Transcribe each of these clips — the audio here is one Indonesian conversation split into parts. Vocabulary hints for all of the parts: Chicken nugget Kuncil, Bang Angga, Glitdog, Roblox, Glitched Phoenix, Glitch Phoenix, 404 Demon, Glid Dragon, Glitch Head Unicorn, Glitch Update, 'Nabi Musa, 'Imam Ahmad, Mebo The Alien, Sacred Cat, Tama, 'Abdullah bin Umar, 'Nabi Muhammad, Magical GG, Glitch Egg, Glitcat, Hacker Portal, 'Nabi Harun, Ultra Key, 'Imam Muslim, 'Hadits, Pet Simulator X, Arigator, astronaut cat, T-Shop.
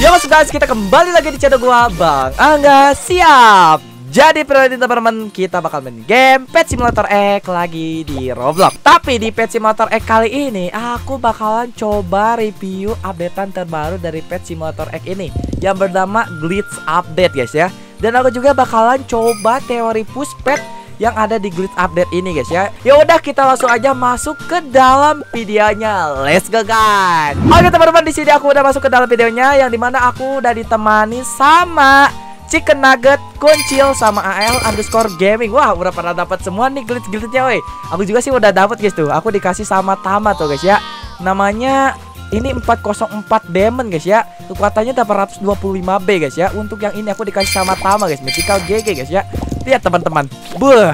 Yo guys, kita kembali lagi di channel gua Bang Angga. Siap. Jadi teman-teman, kita bakal main game Pet Simulator X lagi di Roblox. Tapi di Pet Simulator X kali ini aku bakalan coba review updatean terbaru dari Pet Simulator X ini yang bernama Glitch Update, guys ya. Dan aku juga bakalan coba teori push pet yang ada di Glitch Update ini, guys ya. Ya udah, kita langsung aja masuk ke dalam videonya. Let's go, guys. Oke teman-teman, di sini aku udah masuk ke dalam videonya yang dimana aku udah ditemani sama Chicken Nugget Kuncil sama AL underscore gaming. Wah, udah pada dapat semua nih glitch-glitchnya, woi. Aku juga sih udah dapat, guys tuh. Aku dikasih sama Tama tuh, guys ya. Namanya ini 404 Demon, guys ya. Kekuatannya 825B, guys ya. Untuk yang ini aku dikasih sama Tama, guys. Magical GG, guys ya. Lihat teman-teman. Buh.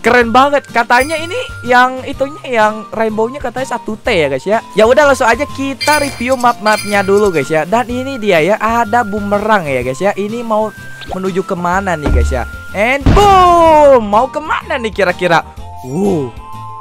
Keren banget. Katanya ini yang itunya, yang rainbownya katanya 1T ya, guys ya. Ya udah, langsung aja kita review map-mapnya dulu, guys ya. Dan ini dia ya, ada bumerang ya, guys ya. Ini mau menuju kemana nih, guys ya. And boom. Mau kemana nih kira-kira?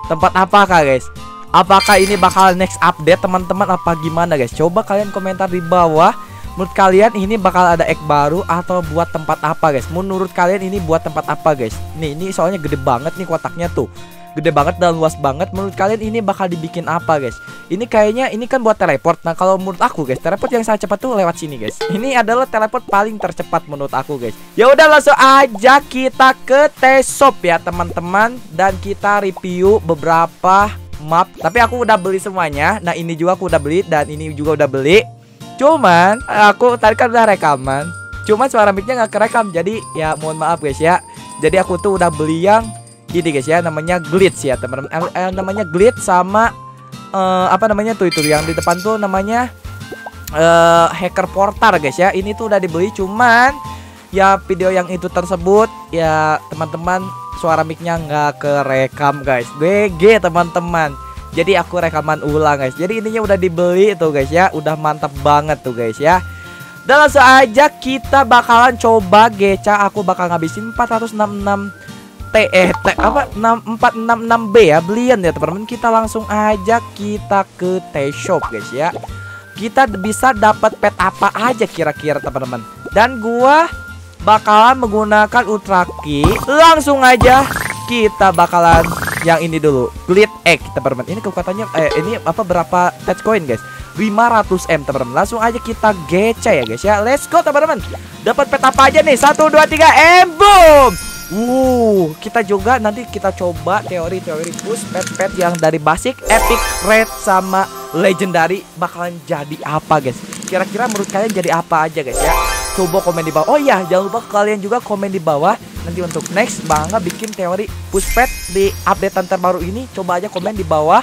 Tempat apakah, guys? Apakah ini bakal next update, teman-teman, apa gimana, guys? Coba kalian komentar di bawah. Menurut kalian ini bakal ada egg baru atau buat tempat apa, guys? Menurut kalian ini buat tempat apa, guys? Nih, ini soalnya gede banget nih kotaknya tuh. Gede banget dan luas banget. Menurut kalian ini bakal dibikin apa, guys? Ini kayaknya ini kan buat teleport. Nah, kalau menurut aku, guys, teleport yang sangat cepat tuh lewat sini, guys. Ini adalah teleport paling tercepat menurut aku, guys. Ya udah, langsung aja kita ke T-Shop ya, teman-teman, dan kita review beberapa map. Tapi aku udah beli semuanya. Nah, ini juga aku udah beli dan ini juga udah beli. Cuman aku tadi kan udah rekaman, cuman suara mic-nya nggak kerekam, jadi ya mohon maaf, guys ya. Jadi aku tuh udah beli yang ini, guys ya, namanya Glitch ya teman-teman, namanya Glitch sama apa namanya tuh itu yang di depan tuh namanya Hacker Portal, guys ya. Ini tuh udah dibeli, cuman ya video yang itu tersebut ya teman-teman, suara mic-nya nggak kerekam, guys. GG teman-teman. Jadi aku rekaman ulang, guys. Jadi ininya udah dibeli tuh, guys ya. Udah mantap banget tuh, guys ya. Dan langsung aja kita bakalan coba geca. Aku bakal ngabisin 466B ya, belian ya teman-teman. Kita langsung aja kita ke T-Shop, guys ya. Kita bisa dapat pet apa aja kira-kira, teman-teman. Dan gua bakalan menggunakan Ultra Key. Langsung aja kita bakalan yang ini dulu, Glitch Egg, teman-teman. Ini kekuatannya ini apa, berapa touch coin, guys? 500M, teman-teman. Langsung aja kita gece ya, guys ya. Let's go, teman-teman. Dapat pet apa aja nih? 1 2 3 and boom. Kita juga nanti kita coba teori-teori push pet-pet yang dari basic, epic, red sama legendary bakalan jadi apa, guys? Kira-kira menurut kalian jadi apa aja, guys ya? Coba komen di bawah. Oh iya, jangan lupa kalian juga komen di bawah. Nanti untuk next Bang Angga bikin teori push pet di updatean terbaru ini. Coba aja komen di bawah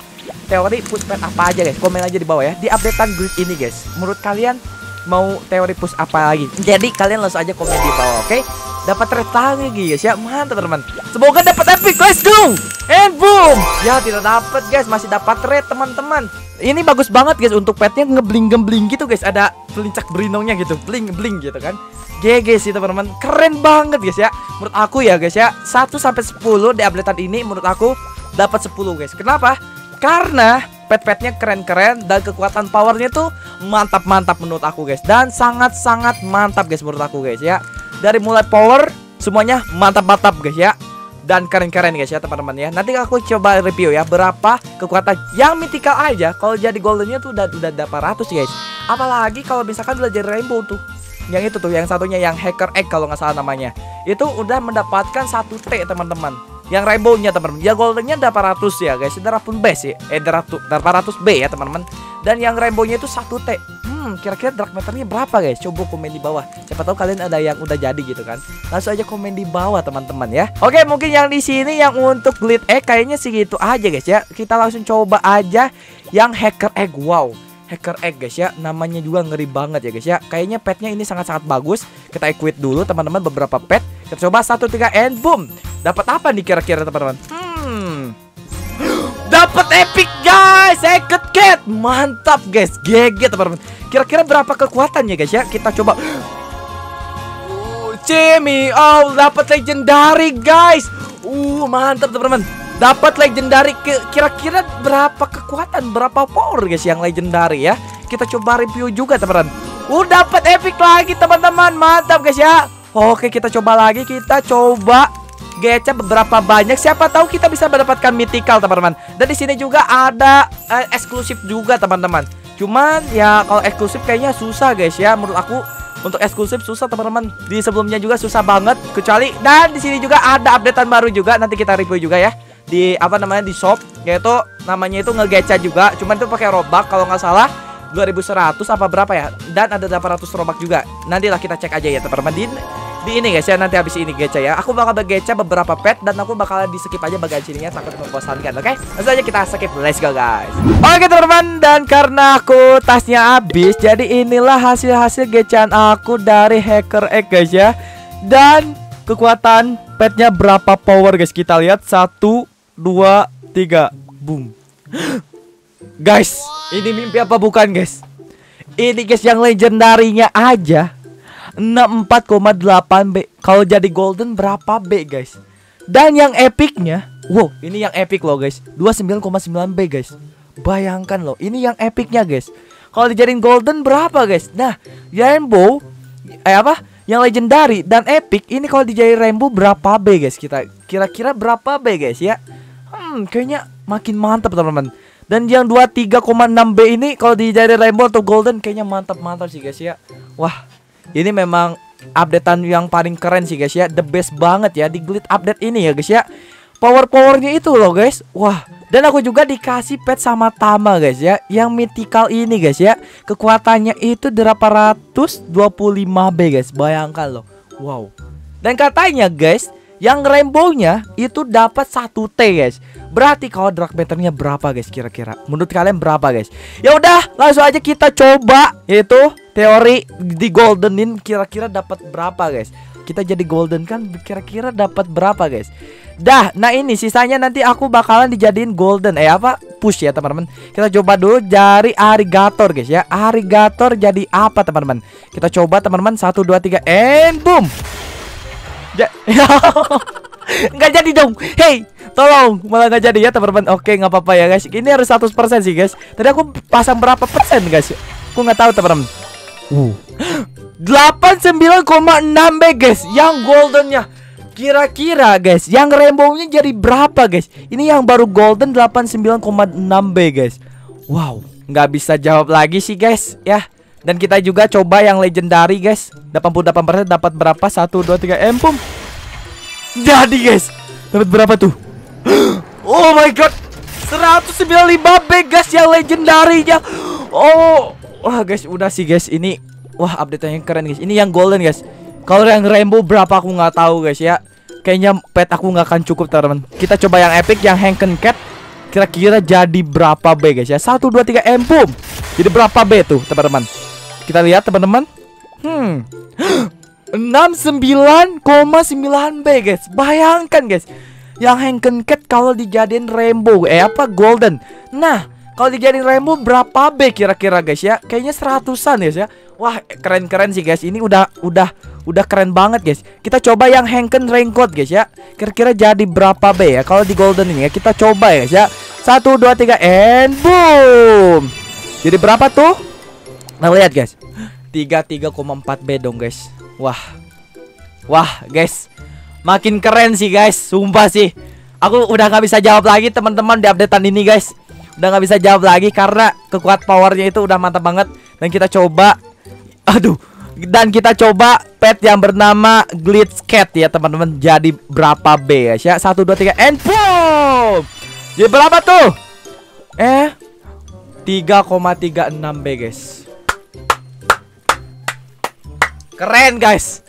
teori push pet apa aja, guys. Komen aja di bawah ya, di updatean Glitch ini, guys. Menurut kalian mau teori push apa lagi? Jadi kalian langsung aja komen di bawah, oke? Dapat retang lagi, guys ya. Mantap, teman-teman. Semoga dapat epic, let's go. And boom. Ya tidak dapat, guys. Masih dapat red, teman-teman. Ini bagus banget, guys, untuk petnya ngebling-gembling gitu, guys. Ada pelincak berinongnya gitu, bling-bling gitu kan. GG sih, teman-teman. Keren banget, guys ya. Menurut aku ya, guys ya, 1 sampai 10 di updatean ini menurut aku dapat 10, guys. Kenapa? Karena pet-petnya keren-keren dan kekuatan powernya tuh mantap-mantap menurut aku, guys. Dan sangat-sangat mantap, guys, menurut aku, guys ya. Dari mulai power semuanya mantap-mantap, guys ya. Dan keren-keren, guys ya, teman-teman ya. Nanti aku coba review ya berapa kekuatan yang mythical aja. Kalau jadi goldennya tuh udah 800, guys. Apalagi kalau misalkan udah jadi rainbow tuh. Yang itu tuh yang satunya yang Hacker Egg kalau nggak salah namanya. Itu udah mendapatkan 1T, teman-teman. Yang rainbownya, teman-teman. Ya goldennya 800 ya, guys. Darapun base ya. 800B ya, teman-teman. Dan yang rainbownya itu 1T. Kira-kira drag meternya berapa, guys? Coba komen di bawah. Siapa tahu kalian ada yang udah jadi gitu kan. Langsung aja komen di bawah, teman-teman ya. Oke, mungkin yang di sini yang untuk Glitch Egg kayaknya segitu aja, guys ya. Kita langsung coba aja yang Hacker Egg. Wow, Hacker Egg, guys ya. Namanya juga ngeri banget ya, guys ya. Kayaknya petnya ini sangat-sangat bagus. Kita equip dulu, teman-teman, beberapa pet. Kita coba 1 3 and boom. Dapat apa nih kira-kira, teman-teman? Dapat epic, guys. Sacred Cat. Mantap, guys. GG, teman-teman. Kira-kira berapa kekuatannya, guys ya? Kita coba. Jimmy, oh, dapat legendary, guys. Mantap, teman-teman. Dapat legendary. Kira-kira berapa kekuatan, berapa power, guys, yang legendary ya? Kita coba review juga, teman-teman. Udah dapat epic lagi teman-teman. Mantap guys ya. Oke, kita coba lagi. Kita coba gecap beberapa banyak. Siapa tahu kita bisa mendapatkan mythical teman-teman. Dan di sini juga ada eksklusif juga teman-teman. Cuman ya kalau eksklusif kayaknya susah guys ya. Menurut aku untuk eksklusif susah teman-teman. Di sebelumnya juga susah banget. Kecuali dan di sini juga ada updatean baru juga. Nanti kita review juga ya. Di apa namanya, di shop. Yaitu namanya itu ngegeca juga. Cuman itu pakai Robux kalau nggak salah. 2100 apa berapa ya. Dan ada 800 Robux juga. Nantilah kita cek aja ya teman-teman di ini guys ya. Nanti habis ini geca ya. Aku bakal bergeca beberapa pet. Dan aku bakalan di skip aja bagian sininya. Takut membosankan. Oke, langsung aja kita skip. Let's go guys. Oke teman-teman, dan karena aku tasnya habis, jadi inilah hasil-hasil gecaan aku dari Hacker Egg guys ya. Dan kekuatan petnya berapa power guys. Kita lihat 1, 2, 3. Boom. Guys, ini mimpi apa bukan guys? Ini guys yang legendarinya aja 64,8 B. Kalau jadi golden berapa B guys? Dan yang epicnya, wow, ini yang epic loh guys, 29,9 B guys. Bayangkan loh, ini yang epicnya guys. Kalau dijadiin golden berapa guys? Nah, rainbow yang legendary dan epic ini kalau dijadiin rainbow berapa B guys? Kita kira-kira berapa B guys ya? Kayaknya makin mantap teman-teman. Dan yang 23,6 B ini kalau dijadiin rainbow atau golden kayaknya mantap-mantap sih guys ya. Wah, ini memang updatean yang paling keren sih guys ya. The best banget ya di Glitch Update ini ya guys ya. Power-powernya itu loh guys. Wah, dan aku juga dikasih pet sama Tama guys ya. Yang mythical ini guys ya. Kekuatannya itu 825 B guys. Bayangkan loh. Wow. Dan katanya guys, yang rainbow-nya itu dapat 1T guys. Berarti kalau drag meternya berapa guys kira-kira? Menurut kalian berapa guys? Ya udah, langsung aja kita coba, yaitu teori di goldenin kira-kira dapat berapa guys. Kita jadi golden kan kira-kira dapat berapa guys? Dah, nah ini sisanya nanti aku bakalan dijadiin golden push ya teman-teman. Kita coba dulu dari Arigator guys ya. Arigator jadi apa teman-teman? Kita coba teman-teman 1 2 3 and boom. Nggak jadi dong. Hey, tolong, malah nggak jadi ya teman-teman. Oke, nggak apa-apa ya guys. Ini harus 100% sih guys. Tadi aku pasang berapa persen guys? Aku nggak tahu teman-teman. 89,6 B guys. Yang goldennya kira-kira guys, yang rainbownya jadi berapa guys? Ini yang baru golden 89,6 B guys. Wow, nggak bisa jawab lagi sih guys ya. Dan kita juga coba yang legendary guys. 88% dapat berapa? 1 2 3 M pum. Jadi guys, dapat berapa tuh? Oh my god, 195 B guys yang legendarinya. Oh, wah guys, udah sih guys ini. Wah, update-nya keren guys. Ini yang golden guys. Kalau yang rainbow berapa aku nggak tahu guys ya. Kayaknya pet aku nggak akan cukup teman-teman. Kita coba yang epic, yang Hank and Cat. Kira-kira jadi berapa B guys ya? 1 2 3 M pum. Jadi berapa B tuh teman-teman? Kita lihat teman-teman. 69,9 B guys. Bayangkan guys, yang Hank and Cat kalau dijadiin rainbow golden. Nah, kalau dijadiin rainbow berapa B kira-kira guys ya? Kayaknya 100-an guys ya. Wah, keren-keren sih guys. Ini udah keren banget guys. Kita coba yang Hank and Raincoat guys ya. Kira-kira jadi berapa B ya kalau di golden ini ya? Kita coba ya guys ya. 1 2 3 and boom. Jadi berapa tuh? Nah, lihat guys. 33,4 B dong guys. Wah guys, makin keren sih guys. Sumpah sih, aku udah gak bisa jawab lagi teman-teman di updatean ini guys. Udah gak bisa jawab lagi karena kekuatan powernya itu udah mantap banget. Dan kita coba, pet yang bernama Glitcat ya teman-teman. Jadi berapa B guys ya? 1 2 3 and boom. Jadi berapa tuh? 3,36 B guys. Keren guys.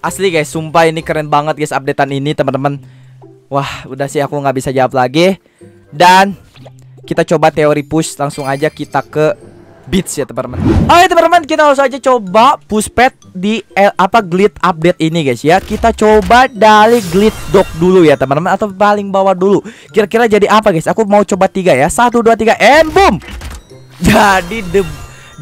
Asli guys, sumpah ini keren banget guys updatean ini teman-teman. Wah, udah sih aku nggak bisa jawab lagi. Dan kita coba teori push. Langsung aja kita ke beats ya teman-teman. Oke teman-teman, kita langsung aja coba push pet di Glitch Update ini guys ya. Kita coba dari Glitdog dulu ya teman-teman, atau paling bawah dulu. Kira-kira jadi apa guys? Aku mau coba 3 ya. 1 2 3 and boom. Jadi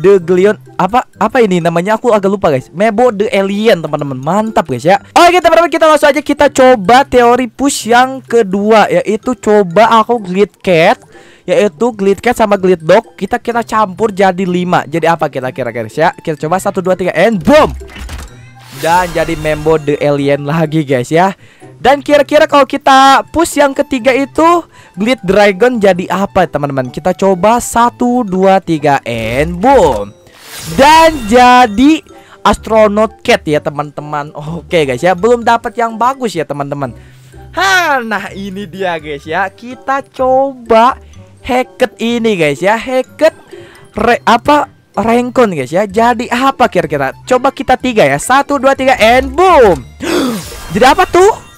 The Glion apa ini namanya, aku agak lupa guys. Mebo The Alien teman-teman. Mantap guys ya. Oke teman-teman, kita langsung aja kita coba teori push yang kedua, yaitu coba aku Glitcat yaitu Glitcat sama Glitdog. Kita campur jadi 5. Jadi apa kita kira guys ya? Kita coba 1 2 3 and boom. Dan jadi Mebo The Alien lagi guys ya. Dan kira-kira kalau kita push yang ketiga itu Glid Dragon jadi apa teman-teman? Kita coba 1 2 3 and boom. Dan jadi astronaut cat ya teman-teman. Oke guys ya, belum dapat yang bagus ya teman-teman. Nah ini dia guys ya. Kita coba hacket ini guys ya. Hacket Rankun guys ya. Jadi apa kira-kira? Coba kita 3 ya. 1 2 3 and boom. Jadi apa tuh?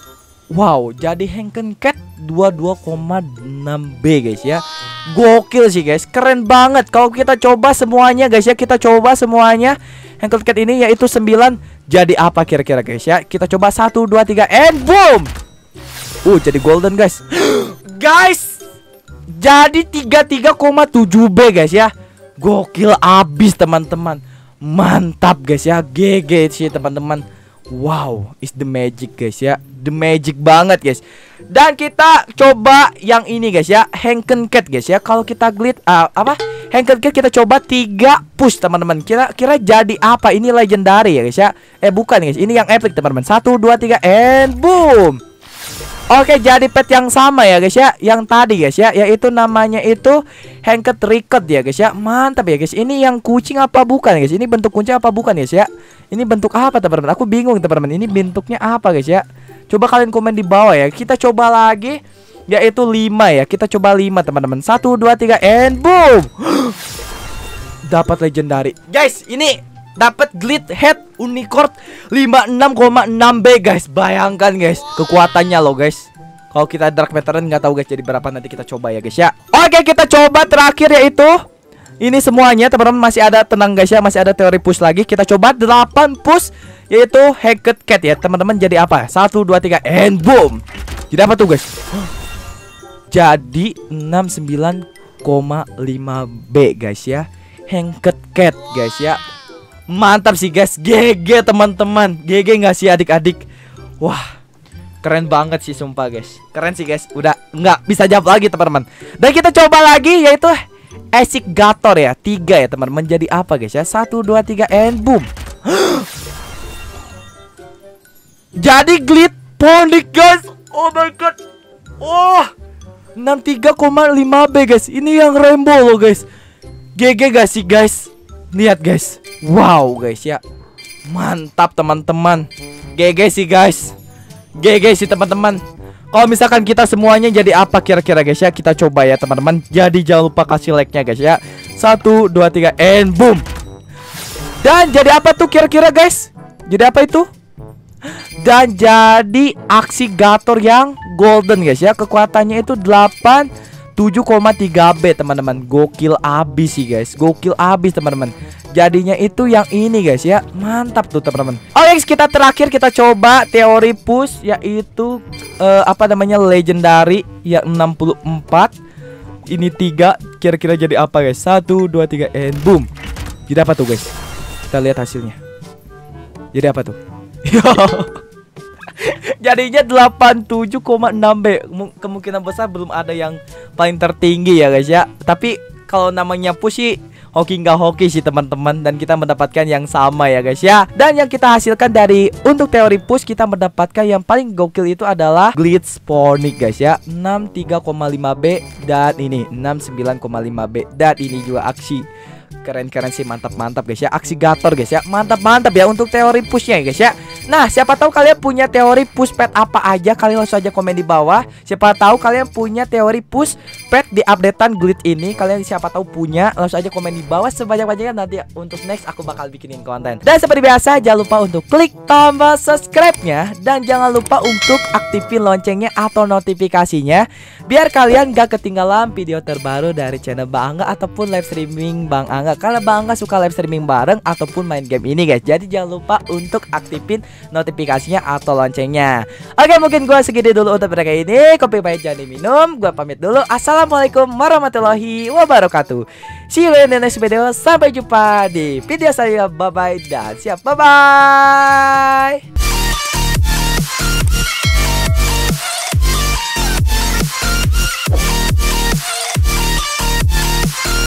Wow, jadi Hank and Cat 22,6B guys ya. Gokil sih guys, keren banget. Kalau kita coba semuanya guys ya, kita coba semuanya Hank and Cat ini yaitu 9. Jadi apa kira-kira guys ya? Kita coba 1 2 3 and boom. Jadi golden guys. Guys, jadi 33,7B guys ya. Gokil abis teman-teman. Mantap guys ya. GG sih teman-teman. Wow, is the magic guys ya. The magic banget guys. Dan kita coba yang ini guys ya, Hank and Cat guys ya. Kalau kita Hank and Cat kita coba 3 push teman-teman. Kira-kira jadi apa? Ini legendary ya guys ya. Bukan guys, ini yang epic teman-teman. 1 2 3 and boom. Oke, jadi pet yang sama ya guys ya, yang tadi guys ya, yaitu namanya itu Hank and Cat ya guys ya. Mantap ya guys. Ini yang kucing apa bukan guys? Ini bentuk kucing apa bukan guys ya? Ini bentuk apa teman-teman? Aku bingung teman-teman. Ini bentuknya apa guys ya? Coba kalian komen di bawah ya. Kita coba lagi yaitu 5 ya. Kita coba 5 teman-teman. 1 2 3 and boom. Dapat legendary. Guys, ini dapat Glitch Head Unicorn 56,6B guys. Bayangkan guys, kekuatannya loh guys. Kalau kita dark veteran nggak tahu guys jadi berapa, nanti kita coba ya guys ya. Oke, kita coba terakhir yaitu ini semuanya teman-teman. Masih ada, tenang guys ya, masih ada teori push lagi. Kita coba 8 push yaitu Hacked Cat ya teman-teman. Jadi apa? 1 2 3 and boom. Jadi apa tuh guys? Jadi 69,5B guys ya, Hacked Cat guys ya. Mantap sih guys, GG teman-teman. GG nggak sih adik-adik? Wah, keren banget sih sumpah guys. Keren sih guys, udah nggak bisa jawab lagi teman-teman. Dan kita coba lagi yaitu Asik Gator ya, 3 ya teman-teman. Jadi apa guys ya? 1 2 3 and boom. Jadi Glid Phoenix guys. Oh my god. 63,5B guys. Ini yang rainbow loh guys. GG gak sih guys? Lihat guys, wow guys ya, mantap teman-teman. GG sih guys, GG sih teman-teman. Kalau misalkan kita semuanya jadi apa kira-kira guys ya? Kita coba ya teman-teman. Jadi jangan lupa kasih like-nya guys ya. 1 2 3 and boom. Dan jadi apa tuh kira-kira guys? Jadi apa itu? Dan jadi aksi Gator yang golden guys ya. Kekuatannya itu 7,3B teman-teman. Gokil abis sih guys, gokil abis teman-teman. Jadinya itu yang ini guys ya. Mantap tuh teman-teman. Oke, kita terakhir kita coba teori push yaitu legendary ya 64. Ini 3. Kira-kira jadi apa guys? 1 2 3 and boom. Jadi apa tuh guys? Kita lihat hasilnya. Jadi apa tuh? Jadinya 87,6B. Kemungkinan besar belum ada yang paling tertinggi ya guys ya. Tapi kalau namanya push sih hoki nggak hoki sih teman-teman. Dan kita mendapatkan yang sama ya guys ya. Dan yang kita hasilkan dari untuk teori push, kita mendapatkan yang paling gokil itu adalah Glitch Phoenix guys ya, 63,5B. Dan ini 69,5B. Dan ini juga aksi keren-keren sih, mantap-mantap guys ya. Aksi Gator guys ya, mantap-mantap ya untuk teori pushnya ya guys ya. Nah, siapa tahu kalian punya teori push pet apa aja? Kalian langsung aja komen di bawah. Siapa tahu kalian punya teori push pet di updatean Glitch ini. Kalian siapa tahu punya, langsung aja komen di bawah sebanyak-banyaknya. Nanti untuk next aku bakal bikinin konten. Dan seperti biasa, jangan lupa untuk klik tombol subscribe-nya. Dan jangan lupa untuk aktifin loncengnya atau notifikasinya, biar kalian gak ketinggalan video terbaru dari channel Bang Angga ataupun live streaming Bang Angga. Karena Bang Angga suka live streaming bareng ataupun main game ini guys. Jadi jangan lupa untuk aktifin notifikasinya atau loncengnya. Oke, mungkin gue segini dulu untuk video kali ini. Kopi pahit jangan diminum. Gue pamit dulu. Assalamualaikum warahmatullahi wabarakatuh. See you in the next video. Sampai jumpa di video saya. Bye bye dan siap. Bye bye.